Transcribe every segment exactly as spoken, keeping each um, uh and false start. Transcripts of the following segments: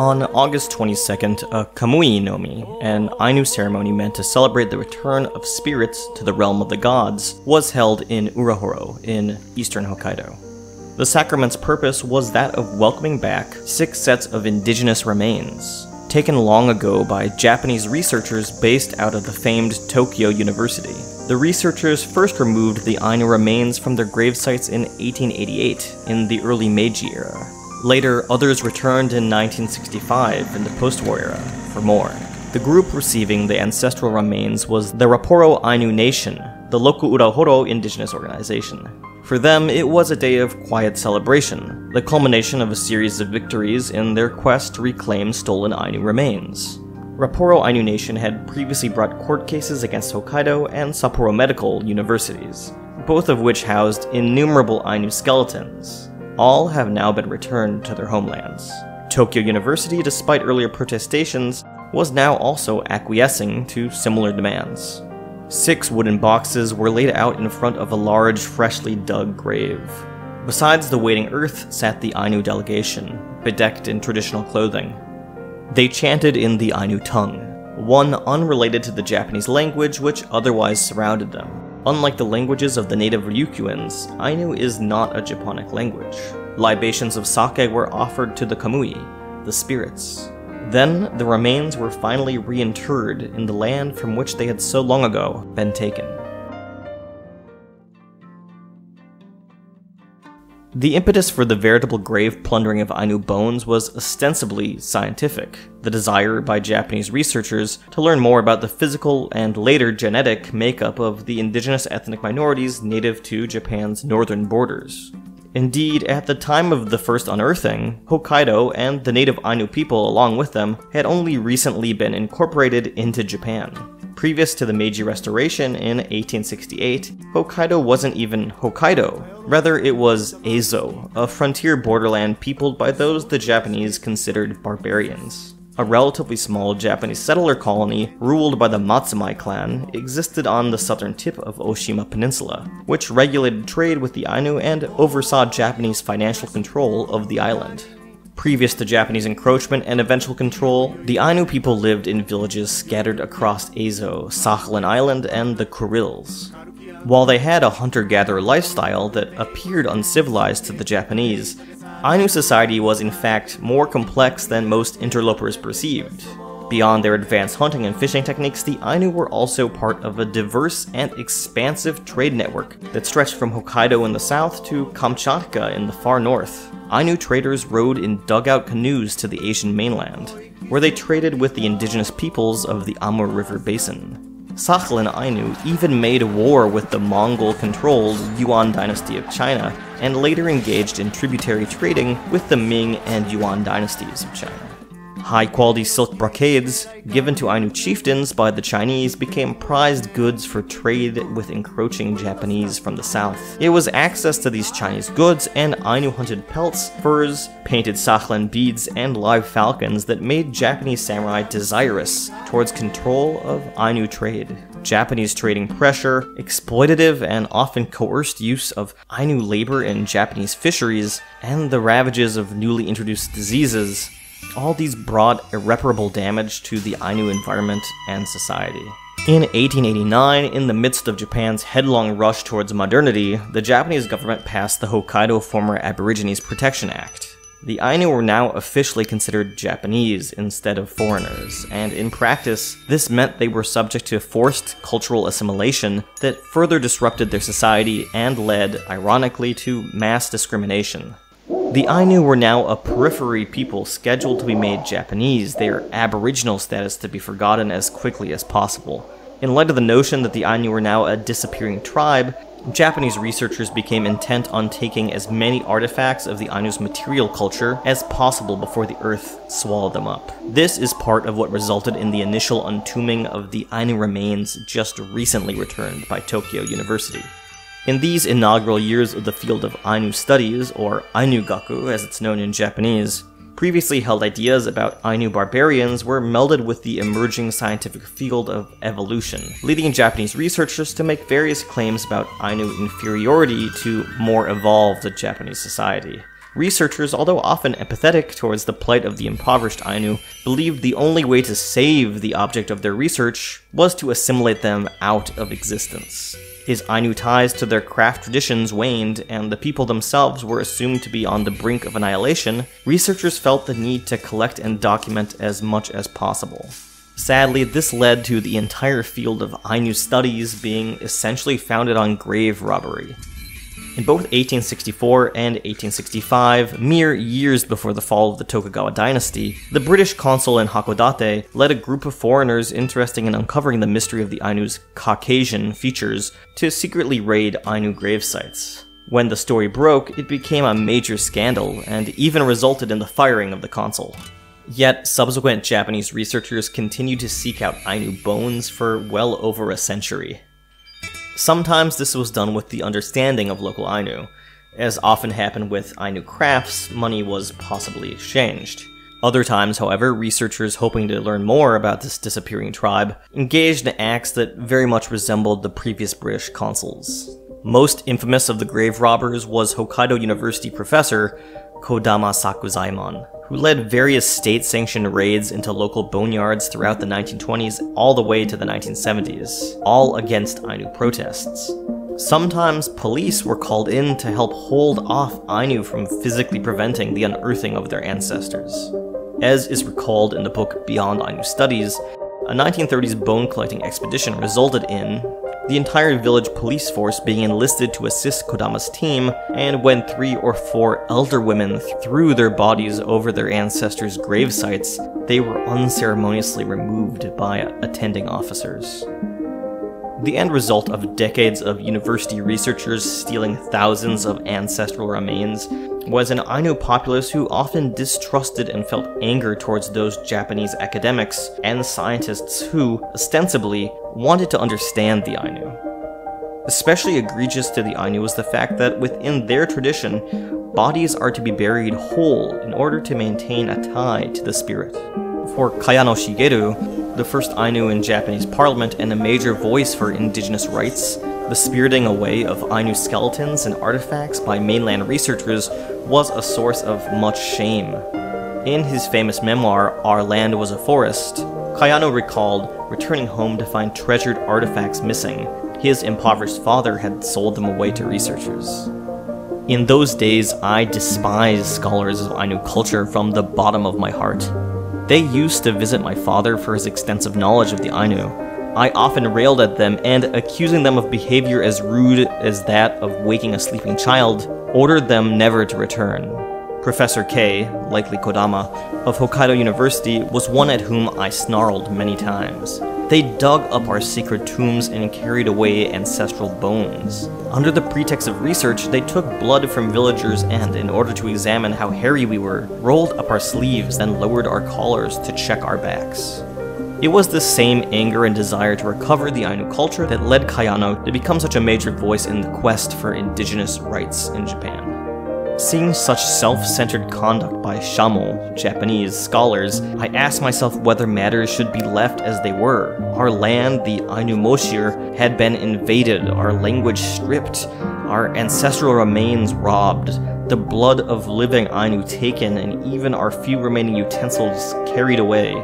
On August twenty-second, a Kamui-nomi, an Ainu ceremony meant to celebrate the return of spirits to the realm of the gods, was held in Urahoro, in eastern Hokkaido. The sacrament's purpose was that of welcoming back six sets of indigenous remains, taken long ago by Japanese researchers based out of the famed Tokyo University. The researchers first removed the Ainu remains from their gravesites in eighteen eighty-eight, in the early Meiji era. Later, others returned in nineteen sixty-five in the post-war era for more. The group receiving the ancestral remains was the Raporo Ainu Nation, the Loko Urahoro indigenous organization. For them, it was a day of quiet celebration, the culmination of a series of victories in their quest to reclaim stolen Ainu remains. Raporo Ainu Nation had previously brought court cases against Hokkaido and Sapporo Medical universities, both of which housed innumerable Ainu skeletons. All have now been returned to their homelands. Tokyo University, despite earlier protestations, was now also acquiescing to similar demands. Six wooden boxes were laid out in front of a large, freshly dug grave. Besides the waiting earth sat the Ainu delegation, bedecked in traditional clothing. They chanted in the Ainu tongue, one unrelated to the Japanese language which otherwise surrounded them. Unlike the languages of the native Ryukyuans, Ainu is not a Japonic language. Libations of sake were offered to the kamui, the spirits. Then, the remains were finally reinterred in the land from which they had so long ago been taken. The impetus for the veritable grave plundering of Ainu bones was ostensibly scientific, the desire by Japanese researchers to learn more about the physical and later genetic makeup of the indigenous ethnic minorities native to Japan's northern borders. Indeed, at the time of the first unearthing, Hokkaido and the native Ainu people along with them had only recently been incorporated into Japan. Previous to the Meiji Restoration in eighteen sixty-eight, Hokkaido wasn't even Hokkaido, rather it was Ezo, a frontier borderland peopled by those the Japanese considered barbarians. A relatively small Japanese settler colony, ruled by the Matsumae clan, existed on the southern tip of Oshima Peninsula, which regulated trade with the Ainu and oversaw Japanese financial control of the island. Previous to Japanese encroachment and eventual control, the Ainu people lived in villages scattered across Ezo, Sakhalin Island, and the Kurils. While they had a hunter-gatherer lifestyle that appeared uncivilized to the Japanese, Ainu society was in fact more complex than most interlopers perceived. Beyond their advanced hunting and fishing techniques, the Ainu were also part of a diverse and expansive trade network that stretched from Hokkaido in the south to Kamchatka in the far north. Ainu traders rowed in dugout canoes to the Asian mainland, where they traded with the indigenous peoples of the Amur River Basin. Sakhalin Ainu even made war with the Mongol-controlled Yuan Dynasty of China, and later engaged in tributary trading with the Ming and Yuan dynasties of China. High-quality silk brocades, given to Ainu chieftains by the Chinese, became prized goods for trade with encroaching Japanese from the south. It was access to these Chinese goods and Ainu-hunted pelts, furs, painted Sakhalin beads, and live falcons that made Japanese samurai desirous towards control of Ainu trade. Japanese trading pressure, exploitative and often coerced use of Ainu labor in Japanese fisheries, and the ravages of newly introduced diseases, all these brought irreparable damage to the Ainu environment and society. In eighteen eighty-nine, in the midst of Japan's headlong rush towards modernity, the Japanese government passed the Hokkaido Former Aborigines Protection Act. The Ainu were now officially considered Japanese instead of foreigners, and in practice, this meant they were subject to forced cultural assimilation that further disrupted their society and led, ironically, to mass discrimination. The Ainu were now a periphery people scheduled to be made Japanese, their aboriginal status to be forgotten as quickly as possible. In light of the notion that the Ainu were now a disappearing tribe, Japanese researchers became intent on taking as many artifacts of the Ainu's material culture as possible before the earth swallowed them up. This is part of what resulted in the initial entombing of the Ainu remains just recently returned by Tokyo University. In these inaugural years of the field of Ainu studies, or Ainu-gaku as it's known in Japanese, previously held ideas about Ainu barbarians were melded with the emerging scientific field of evolution, leading Japanese researchers to make various claims about Ainu inferiority to more evolved Japanese society. Researchers, although often empathetic towards the plight of the impoverished Ainu, believed the only way to save the object of their research was to assimilate them out of existence. His Ainu ties to their craft traditions waned, and the people themselves were assumed to be on the brink of annihilation. Researchers felt the need to collect and document as much as possible. Sadly, this led to the entire field of Ainu studies being essentially founded on grave robbery. In both eighteen sixty-four and eighteen sixty-five, mere years before the fall of the Tokugawa dynasty, the British consul in Hakodate led a group of foreigners interested in uncovering the mystery of the Ainu's Caucasian features to secretly raid Ainu gravesites. When the story broke, it became a major scandal and even resulted in the firing of the consul. Yet, subsequent Japanese researchers continued to seek out Ainu bones for well over a century. Sometimes this was done with the understanding of local Ainu. As often happened with Ainu crafts, money was possibly exchanged. Other times, however, researchers hoping to learn more about this disappearing tribe engaged in acts that very much resembled the previous British consuls. Most infamous of the grave robbers was Hokkaido University professor Kodama Sakuzaimon, who led various state-sanctioned raids into local boneyards throughout the nineteen twenties all the way to the nineteen seventies, all against Ainu protests. Sometimes police were called in to help hold off Ainu from physically preventing the unearthing of their ancestors. As is recalled in the book Beyond Ainu Studies, a nineteen thirties bone-collecting expedition resulted in the entire village police force being enlisted to assist Kodama's team, and when three or four elder women threw their bodies over their ancestors' gravesites, they were unceremoniously removed by attending officers. The end result of decades of university researchers stealing thousands of ancestral remains was an Ainu populace who often distrusted and felt anger towards those Japanese academics and scientists who, ostensibly, wanted to understand the Ainu. Especially egregious to the Ainu was the fact that within their tradition, bodies are to be buried whole in order to maintain a tie to the spirit. For Kayano Shigeru, the first Ainu in Japanese parliament and a major voice for indigenous rights, the spiriting away of Ainu skeletons and artifacts by mainland researchers was a source of much shame. In his famous memoir, Our Land Was a Forest, Kayano recalled returning home to find treasured artifacts missing. His impoverished father had sold them away to researchers. "In those days, I despised scholars of Ainu culture from the bottom of my heart. They used to visit my father for his extensive knowledge of the Ainu. I often railed at them and, accusing them of behavior as rude as that of waking a sleeping child, ordered them never to return." Professor K, likely Kodama, of Hokkaido University was one at whom I snarled many times. "They dug up our sacred tombs and carried away ancestral bones. Under the pretext of research, they took blood from villagers and, in order to examine how hairy we were, rolled up our sleeves and lowered our collars to check our backs." It was this same anger and desire to recover the Ainu culture that led Kayano to become such a major voice in the quest for indigenous rights in Japan. Seeing such self-centered conduct by Shamo, Japanese scholars, I asked myself whether matters should be left as they were. Our land, the Ainu Moshir, had been invaded, our language stripped, our ancestral remains robbed, the blood of living Ainu taken, and even our few remaining utensils carried away.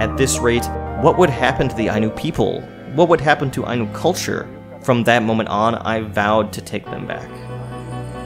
At this rate, what would happen to the Ainu people? What would happen to Ainu culture? From that moment on, I vowed to take them back.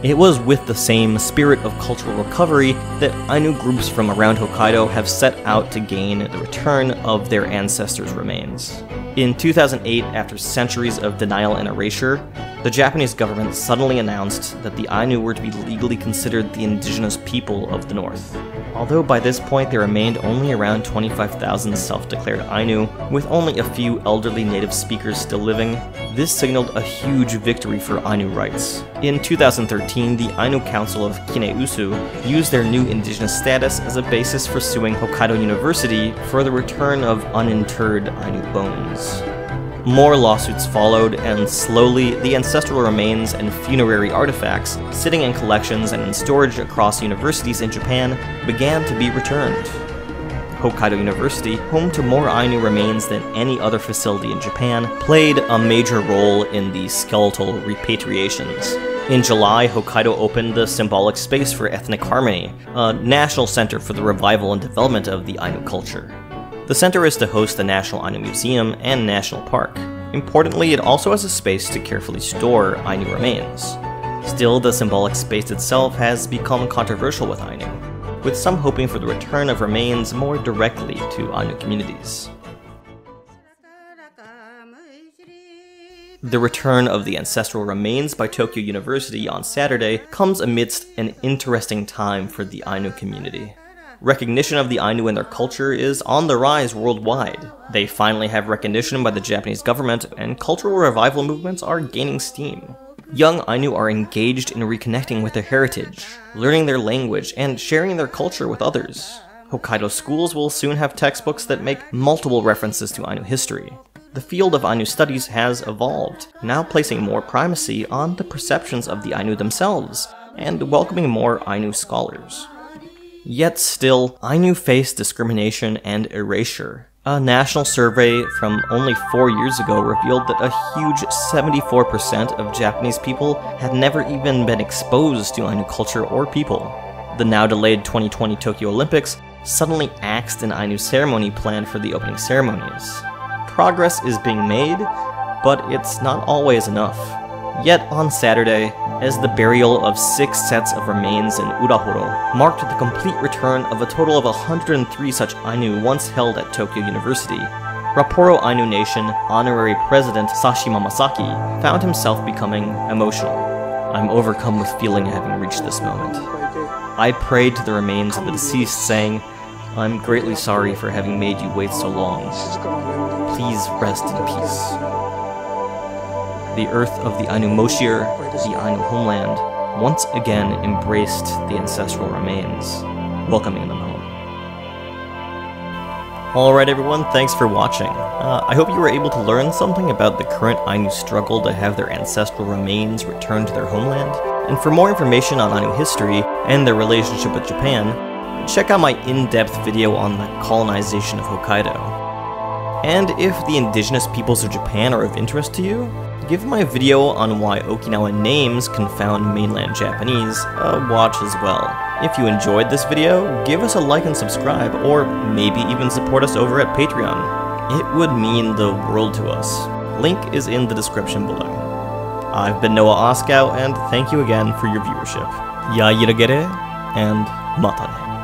It was with the same spirit of cultural recovery that Ainu groups from around Hokkaido have set out to gain the return of their ancestors' remains. In two thousand eight, after centuries of denial and erasure, the Japanese government suddenly announced that the Ainu were to be legally considered the indigenous people of the North. Although by this point there remained only around twenty-five thousand self-declared Ainu, with only a few elderly native speakers still living, this signaled a huge victory for Ainu rights. In two thousand thirteen, the Ainu Council of Kineusu used their new indigenous status as a basis for suing Hokkaido University for the return of uninterred Ainu bones. More lawsuits followed, and slowly, the ancestral remains and funerary artifacts, sitting in collections and in storage across universities in Japan, began to be returned. Hokkaido University, home to more Ainu remains than any other facility in Japan, played a major role in the skeletal repatriations. In July, Hokkaido opened the Symbolic Space for Ethnic Harmony, a national center for the revival and development of the Ainu culture. The center is to host the National Ainu Museum and National Park. Importantly, it also has a space to carefully store Ainu remains. Still, the symbolic space itself has become controversial with Ainu, with some hoping for the return of remains more directly to Ainu communities. The return of the ancestral remains by Tokyo University on Saturday comes amidst an interesting time for the Ainu community. Recognition of the Ainu and their culture is on the rise worldwide. They finally have recognition by the Japanese government, and cultural revival movements are gaining steam. Young Ainu are engaged in reconnecting with their heritage, learning their language, and sharing their culture with others. Hokkaido schools will soon have textbooks that make multiple references to Ainu history. The field of Ainu studies has evolved, now placing more primacy on the perceptions of the Ainu themselves, and welcoming more Ainu scholars. Yet still, Ainu face discrimination and erasure. A national survey from only four years ago revealed that a huge seventy-four percent of Japanese people had never even been exposed to Ainu culture or people. The now-delayed twenty twenty Tokyo Olympics suddenly axed an Ainu ceremony planned for the opening ceremonies. Progress is being made, but it's not always enough. Yet on Saturday, as the burial of six sets of remains in Urahoro marked the complete return of a total of one hundred three such Ainu once held at Tokyo University, Raporo Ainu Nation honorary president Sashima Masaki found himself becoming emotional. "I'm overcome with feeling having reached this moment. I prayed to the remains of the deceased, saying, I'm greatly sorry for having made you wait so long. Please rest in peace." The earth of the Ainu Moshir, the Ainu homeland, once again embraced the ancestral remains, welcoming them home. Alright everyone, thanks for watching. Uh, I hope you were able to learn something about the current Ainu struggle to have their ancestral remains returned to their homeland. And for more information on Ainu history and their relationship with Japan, check out my in-depth video on the colonization of Hokkaido. And if the indigenous peoples of Japan are of interest to you, give my video on why Okinawan names confound mainland Japanese a watch as well. If you enjoyed this video, give us a like and subscribe, or maybe even support us over at Patreon. It would mean the world to us. Link is in the description below. I've been Noah Oskow, and thank you again for your viewership. Yairagere, and matane.